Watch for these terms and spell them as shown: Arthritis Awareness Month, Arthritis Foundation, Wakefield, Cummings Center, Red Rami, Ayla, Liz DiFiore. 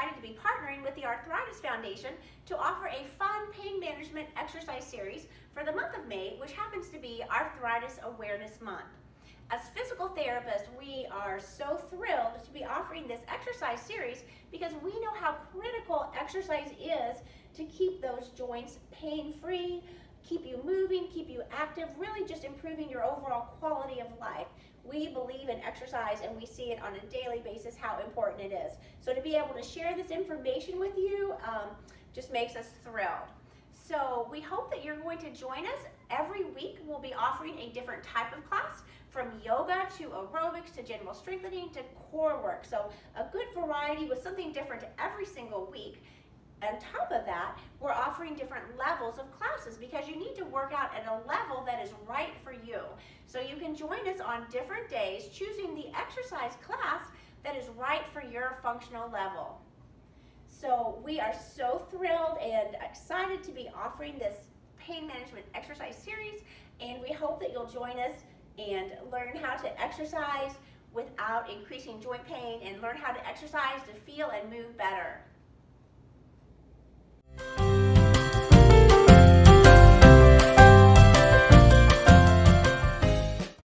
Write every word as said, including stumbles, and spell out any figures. excited to be partnering with the Arthritis Foundation to offer a fun pain management exercise series for the month of May, which happens to be Arthritis Awareness Month. As physical therapists, we are so thrilled to be offering this exercise series because we know how critical exercise is to keep those joints pain-free, keep you moving, keep you active, really just improving your overall quality of life. We believe in exercise and we see it on a daily basis how important it is. So to be able to share this information with you um, just makes us thrilled. So we hope that you're going to join us. Every week we'll be offering a different type of class, from yoga to aerobics to general strengthening to core work. So a good variety with something different every single week. On top of that, we're offering different levels of classes because you need to work out at a level that is right for you. So you can join us on different days, choosing the exercise class that is right for your functional level. So we are so thrilled and excited to be offering this pain management exercise series, and we hope that you'll join us and learn how to exercise without increasing joint pain, and learn how to exercise to feel and move better.